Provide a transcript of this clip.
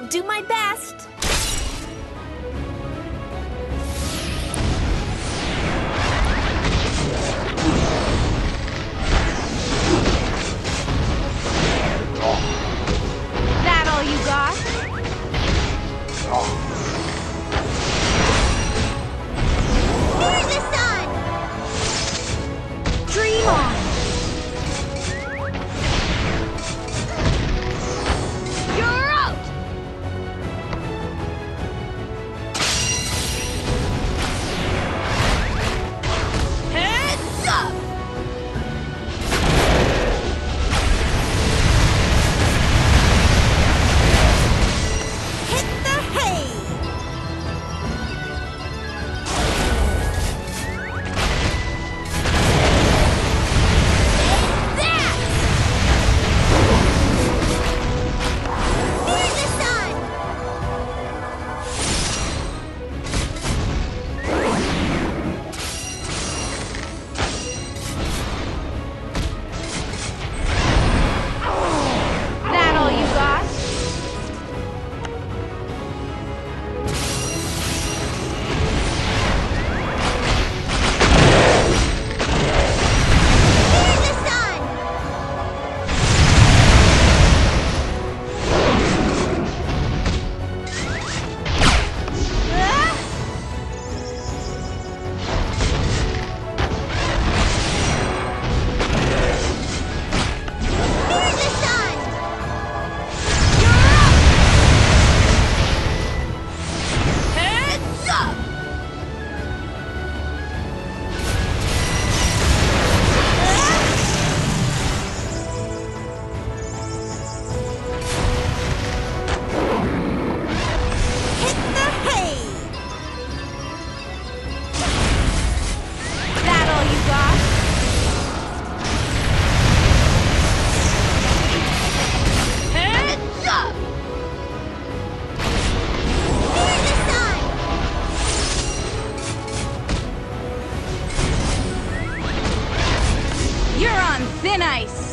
I'll do my best. That all you got? Hear the sun! Dream on! Thin ice.